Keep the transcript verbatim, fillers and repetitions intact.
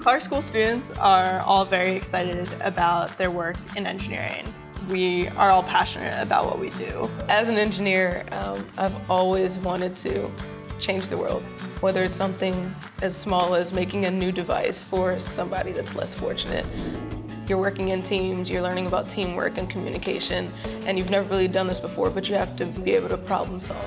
Clark School students are all very excited about their work in engineering. We are all passionate about what we do. As an engineer, um, I've always wanted to change the world, whether it's something as small as making a new device for somebody that's less fortunate. You're working in teams, you're learning about teamwork and communication, and you've never really done this before, but you have to be able to problem solve.